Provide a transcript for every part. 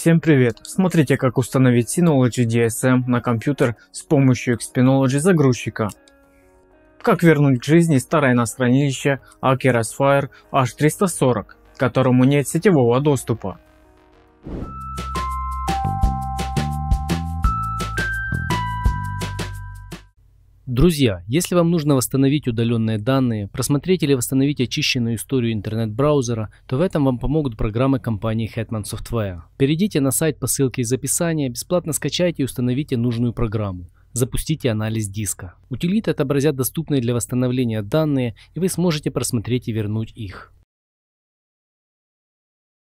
Всем привет! Смотрите, как установить Synology DSM на компьютер с помощью Xpnology загрузчика. Как вернуть к жизни старое на хранилище Acer Aspire H340, которому нет сетевого доступа. Друзья, если вам нужно восстановить удаленные данные, просмотреть или восстановить очищенную историю интернет-браузера, то в этом вам помогут программы компании Hetman Software. Перейдите на сайт по ссылке из описания, бесплатно скачайте и установите нужную программу. Запустите анализ диска. Утилиты отобразят доступные для восстановления данные, и вы сможете просмотреть и вернуть их.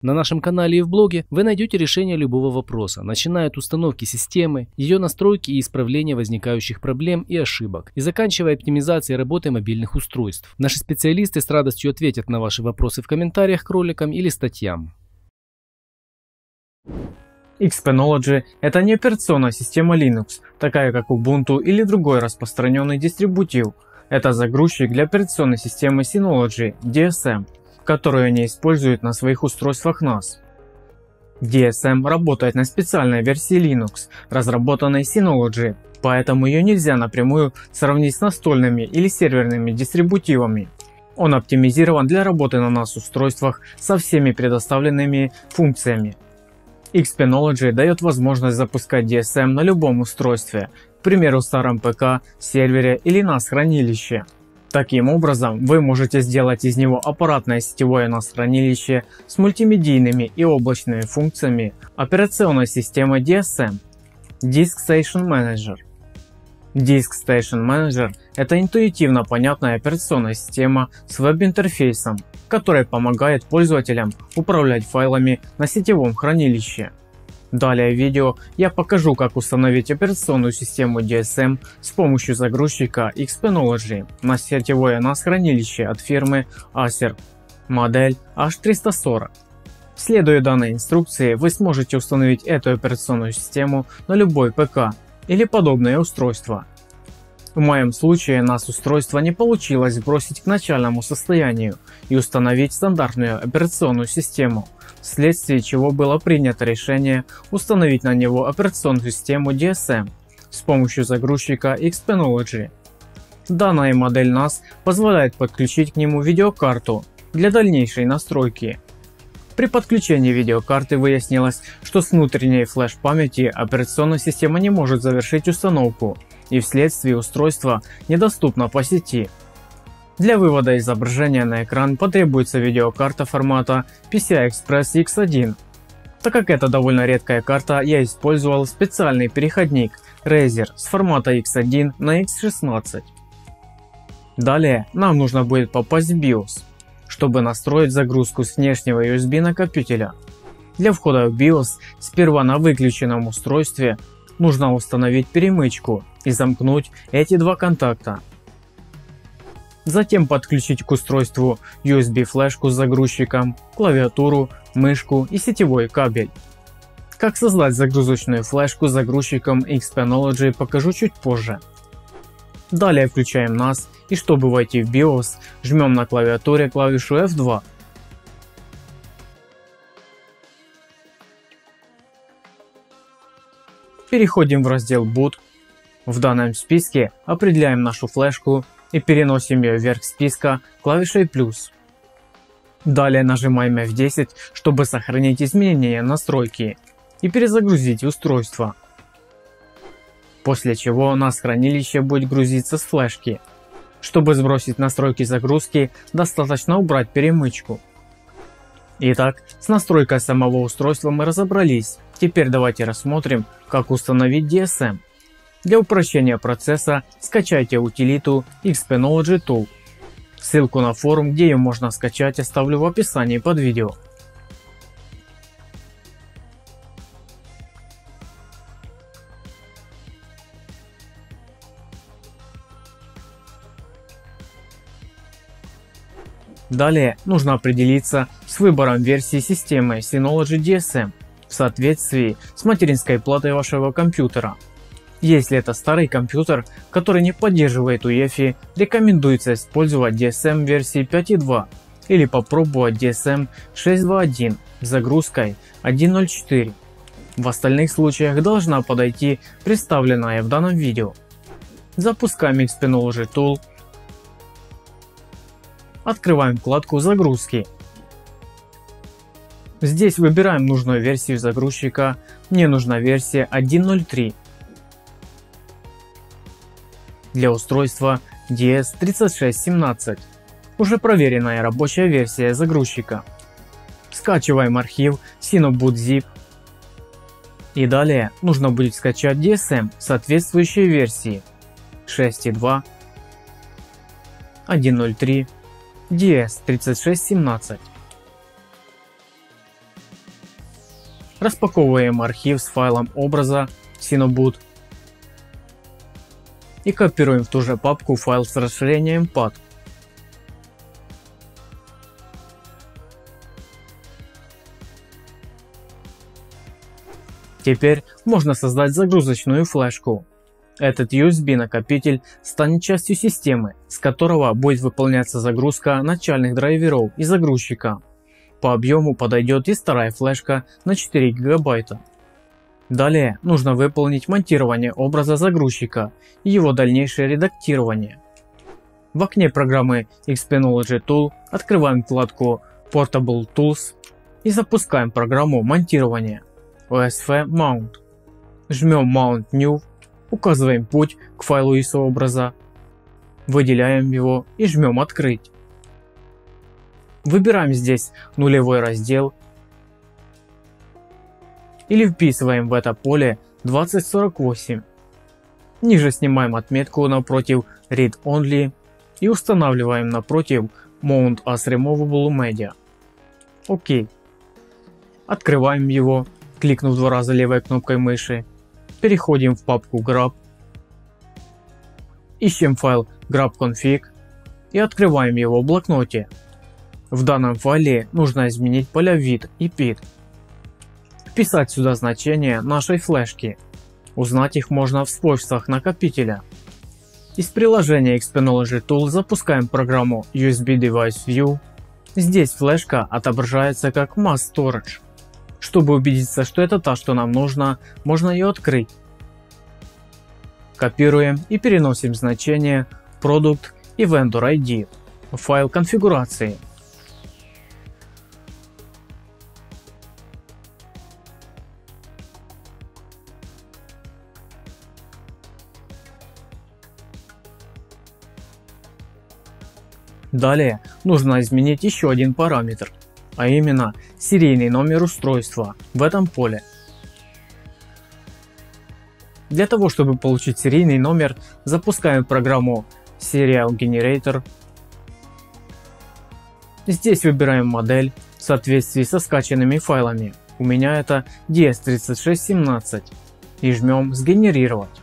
На нашем канале и в блоге вы найдете решение любого вопроса, начиная от установки системы, ее настройки и исправления возникающих проблем и ошибок, и заканчивая оптимизацией работы мобильных устройств. Наши специалисты с радостью ответят на ваши вопросы в комментариях к роликам или статьям. Xpnology – это не операционная система Linux, такая как Ubuntu или другой распространенный дистрибутив. Это загрузчик для операционной системы Synology DSM, которую они используют на своих устройствах NAS. DSM работает на специальной версии Linux, разработанной Synology, поэтому ее нельзя напрямую сравнить с настольными или серверными дистрибутивами. Он оптимизирован для работы на NAS устройствах со всеми предоставленными функциями. Xpnology дает возможность запускать DSM на любом устройстве, к примеру старом ПК, сервере или NAS-хранилище. Таким образом, вы можете сделать из него аппаратное сетевое NAS-хранилище с мультимедийными и облачными функциями операционной системы DSM. Disk Station Manager. Disk Station Manager – это интуитивно понятная операционная система с веб-интерфейсом, которая помогает пользователям управлять файлами на сетевом хранилище. Далее в видео я покажу, как установить операционную систему DSM с помощью загрузчика Xpnology на сетевое NAS-хранилище от фирмы Acer, модель H340. Следуя данной инструкции, вы сможете установить эту операционную систему на любой ПК или подобное устройство. В моем случае NAS-устройство не получилось сбросить к начальному состоянию и установить стандартную операционную систему, вследствие чего было принято решение установить на него операционную систему DSM с помощью загрузчика Xpnology. Данная модель NAS позволяет подключить к нему видеокарту для дальнейшей настройки. При подключении видеокарты выяснилось, что с внутренней флеш-памяти операционная система не может завершить установку, и вследствие устройство недоступно по сети. Для вывода изображения на экран потребуется видеокарта формата PCI-Express X1. Так как это довольно редкая карта, я использовал специальный переходник Razer с формата X1 на X16. Далее нам нужно будет попасть в BIOS, чтобы настроить загрузку с внешнего USB накопителя. Для входа в BIOS сперва на выключенном устройстве нужно установить перемычку и замкнуть эти два контакта. Затем подключить к устройству USB-флешку с загрузчиком, клавиатуру, мышку и сетевой кабель. Как создать загрузочную флешку с загрузчиком Xpnology покажу чуть позже. Далее включаем NAS и, чтобы войти в BIOS, жмем на клавиатуре клавишу F2. Переходим в раздел Boot. В данном списке определяем нашу флешку и переносим ее вверх списка клавишей плюс. Далее нажимаем F10, чтобы сохранить изменения настройки и перезагрузить устройство. После чего NAS-хранилище будет грузиться с флешки. Чтобы сбросить настройки загрузки, достаточно убрать перемычку. Итак, с настройкой самого устройства мы разобрались. Теперь давайте рассмотрим, как установить DSM. Для упрощения процесса скачайте утилиту Xpnology Tool. Ссылку на форум, где ее можно скачать, оставлю в описании под видео. Далее нужно определиться с выбором версии системы Synology DSM в соответствии с материнской платой вашего компьютера. Если это старый компьютер, который не поддерживает UEFI, рекомендуется использовать DSM версии 5.2 или попробовать DSM 6.2.1 с загрузкой 1.0.4 В остальных случаях должна подойти представленная в данном видео. Запускаем Xpenology Tool. Открываем вкладку «Загрузки». Здесь выбираем нужную версию загрузчика. Мне нужна версия 1.03 для устройства DS3617. Уже проверенная рабочая версия загрузчика. Скачиваем архив Cineboot.zip. И далее нужно будет скачать DSM соответствующей версии 6.2, 1.03, DS3617. Распаковываем архив с файлом образа Cineboot и копируем в ту же папку файл с расширением PAD. Теперь можно создать загрузочную флешку. Этот USB-накопитель станет частью системы, с которого будет выполняться загрузка начальных драйверов и загрузчика. По объему подойдет и старая флешка на 4 гигабайта. Далее нужно выполнить монтирование образа загрузчика и его дальнейшее редактирование. В окне программы Xpenology Tool открываем вкладку Portable Tools и запускаем программу монтирования OSF Mount. Жмем Mount New, указываем путь к файлу ISO образа, выделяем его и жмем Открыть. Выбираем здесь нулевой раздел или вписываем в это поле 2048. Ниже снимаем отметку напротив Read Only и устанавливаем напротив Mount as Removable Media. ОК. Открываем его, кликнув 2 раза левой кнопкой мыши. Переходим в папку Grab. Ищем файл grab.config и открываем его в блокноте. В данном файле нужно изменить поля «Вид» и «Пид». Вписать сюда значения нашей флешки. Узнать их можно в свойствах накопителя. Из приложения Xpenology Tool запускаем программу USB Device View. Здесь флешка отображается как Mass Storage. Чтобы убедиться, что это та, что нам нужно, можно ее открыть. Копируем и переносим значение Product и Vendor ID в файл конфигурации. Далее нужно изменить еще один параметр, а именно серийный номер устройства в этом поле. Для того, чтобы получить серийный номер, запускаем программу Serial Generator. Здесь выбираем модель в соответствии со скачанными файлами, у меня это DS3617, и жмем «Сгенерировать».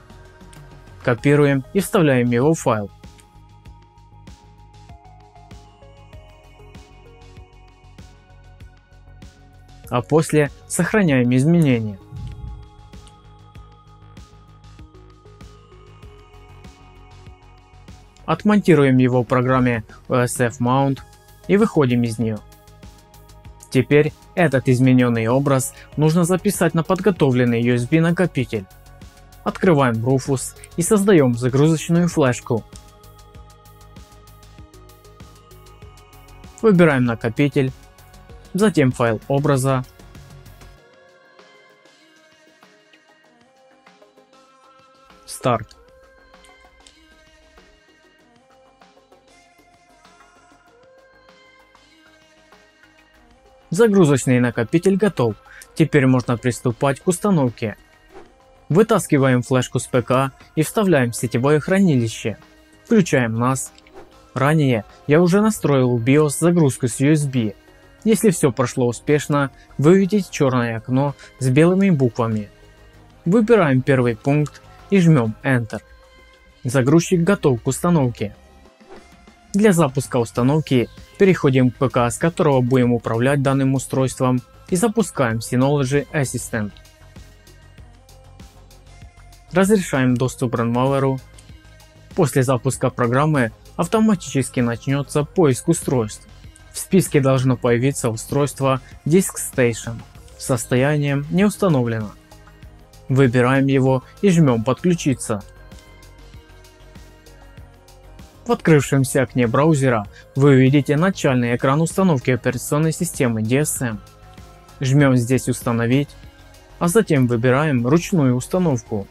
Копируем и вставляем его в файл. А после сохраняем изменения. Отмонтируем его в программе OSF Mount и выходим из нее. Теперь этот измененный образ нужно записать на подготовленный USB накопитель. Открываем Rufus и создаем загрузочную флешку. Выбираем накопитель. Затем файл образа, старт. Загрузочный накопитель готов, теперь можно приступать к установке. Вытаскиваем флешку с ПК и вставляем в сетевое хранилище, включаем NAS. Ранее я уже настроил в BIOS загрузку с USB. Если все прошло успешно, вы увидите черное окно с белыми буквами. Выбираем первый пункт и жмем Enter. Загрузчик готов к установке. Для запуска установки переходим к ПК, с которого будем управлять данным устройством, и запускаем Synology Assistant. Разрешаем доступ ранмаверу. После запуска программы автоматически начнется поиск устройств. В списке должно появиться устройство Disk Station. Состояние не установлено. Выбираем его и жмем подключиться. В открывшемся окне браузера вы увидите начальный экран установки операционной системы DSM. Жмем здесь «Установить», а затем выбираем ручную установку.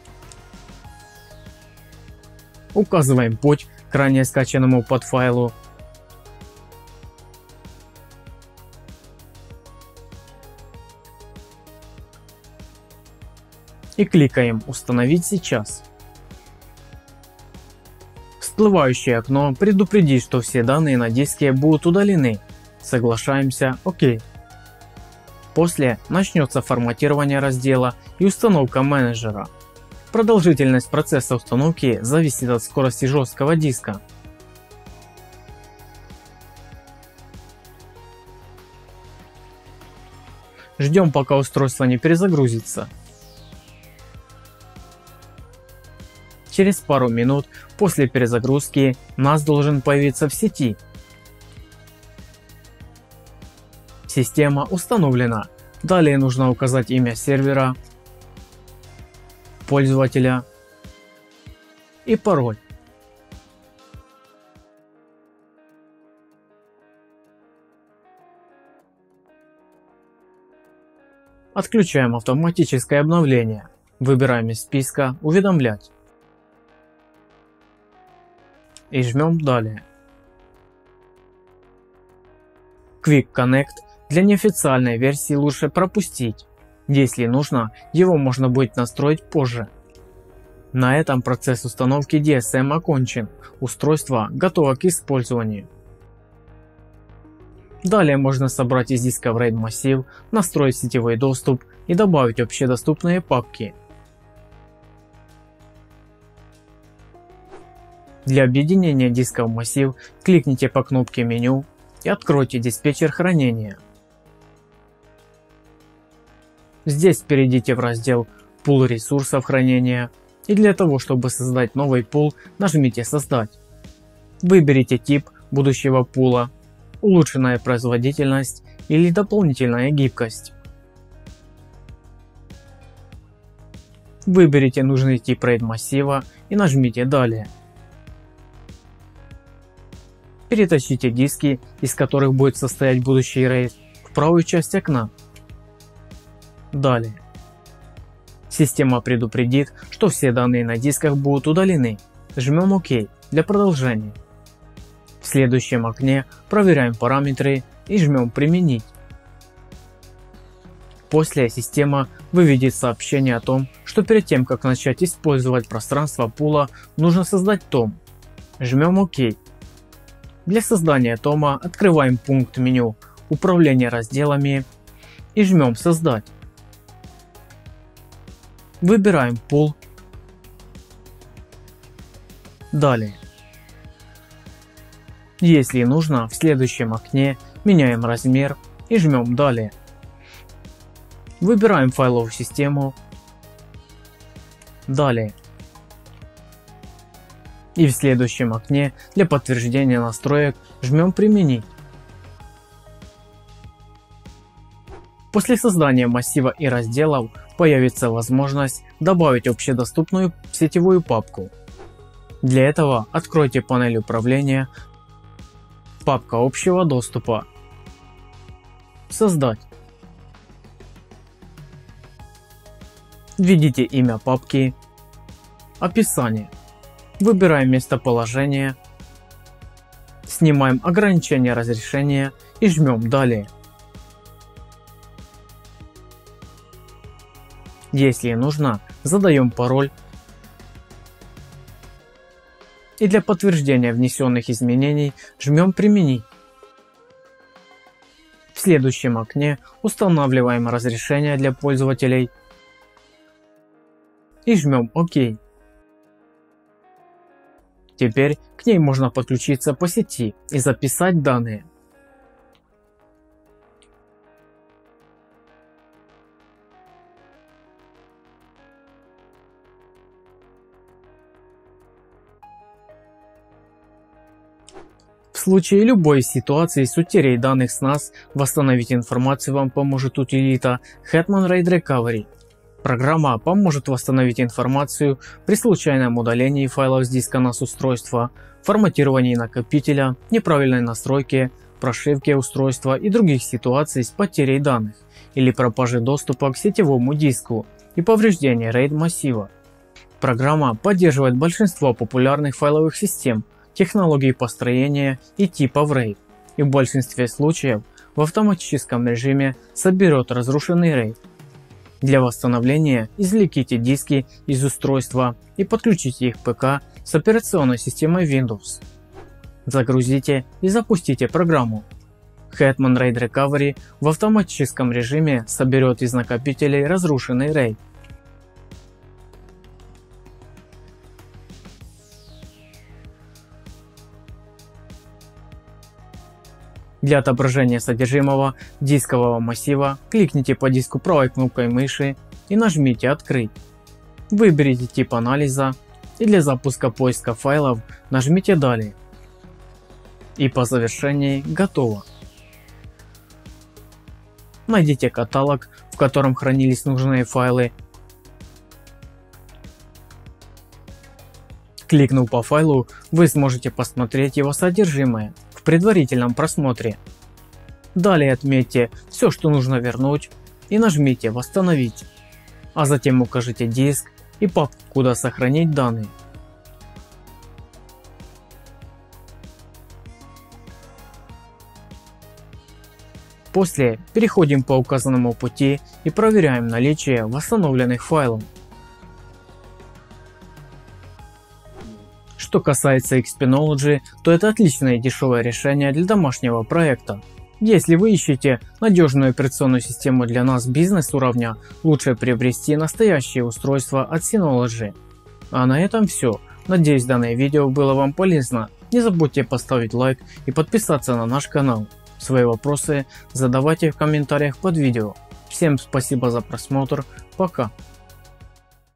Указываем путь к ранее скачанному подфайлу. И кликаем «Установить сейчас». Всплывающее окно предупредит, что все данные на диске будут удалены. Соглашаемся «Ок». После начнется форматирование раздела и установка менеджера. Продолжительность процесса установки зависит от скорости жесткого диска. Ждем, пока устройство не перезагрузится. Через пару минут после перезагрузки NAS должен появиться в сети. Система установлена. Далее нужно указать имя сервера, пользователя и пароль. Отключаем автоматическое обновление. Выбираем из списка «Уведомлять» и жмем «Далее». Quick Connect для неофициальной версии лучше пропустить. Если нужно, его можно будет настроить позже. На этом процесс установки DSM окончен. Устройство готово к использованию. Далее можно собрать из диска в RAID массив, настроить сетевой доступ и добавить общедоступные папки. Для объединения дисков в массив кликните по кнопке «Меню» и откройте диспетчер хранения. Здесь перейдите в раздел «Пул ресурсов хранения» и для того, чтобы создать новый пул, нажмите «Создать». Выберите тип будущего пула, улучшенная производительность или дополнительная гибкость. Выберите нужный тип RAID массива и нажмите «Далее». Перетащите диски, из которых будет состоять будущий RAID, в правую часть окна. Далее. Система предупредит, что все данные на дисках будут удалены. Жмем «Ок» для продолжения. В следующем окне проверяем параметры и жмем «Применить». После система выведет сообщение о том, что перед тем, как начать использовать пространство пула, нужно создать том. Жмем «Ок». Для создания тома открываем пункт меню «Управление разделами» и жмем «Создать». Выбираем пул. Далее. Если нужно, в следующем окне меняем размер и жмем «Далее». Выбираем файловую систему. Далее. И в следующем окне для подтверждения настроек жмем «Применить». После создания массива и разделов появится возможность добавить общедоступную сетевую папку. Для этого откройте панель управления, папка общего доступа, «Создать». Введите имя папки, описание. Выбираем местоположение, снимаем ограничение разрешения и жмем «Далее». Если нужно, задаем пароль и для подтверждения внесенных изменений жмем «Применить». В следующем окне устанавливаем разрешение для пользователей и жмем «Ок». Теперь к ней можно подключиться по сети и записать данные. В случае любой ситуации с утерей данных с NAS восстановить информацию вам поможет утилита Hetman RAID Recovery. Программа поможет восстановить информацию при случайном удалении файлов с диска NAS устройства, форматировании накопителя, неправильной настройке, прошивке устройства и других ситуаций с потерей данных или пропажей доступа к сетевому диску и повреждении RAID массива. Программа поддерживает большинство популярных файловых систем, технологий построения и типов RAID, и в большинстве случаев в автоматическом режиме соберет разрушенный RAID. Для восстановления извлеките диски из устройства и подключите их к ПК с операционной системой Windows. Загрузите и запустите программу. Hetman RAID Recovery в автоматическом режиме соберет из накопителей разрушенный RAID. Для отображения содержимого дискового массива кликните по диску правой кнопкой мыши и нажмите «Открыть». Выберите тип анализа и для запуска поиска файлов нажмите «Далее». И по завершении «Готово». Найдите каталог, в котором хранились нужные файлы. Кликнув по файлу, вы сможете посмотреть его содержимое в предварительном просмотре. Далее отметьте все, что нужно вернуть, и нажмите «Восстановить», а затем укажите диск и папку, куда сохранить данные. После переходим по указанному пути и проверяем наличие восстановленных файлов. Что касается Xpinology, то это отличное и дешевое решение для домашнего проекта. Если вы ищете надежную операционную систему для нас бизнес уровня, лучше приобрести настоящее устройство от Synology. А на этом все. Надеюсь, данное видео было вам полезно. Не забудьте поставить лайк и подписаться на наш канал. Свои вопросы задавайте в комментариях под видео. Всем спасибо за просмотр. Пока.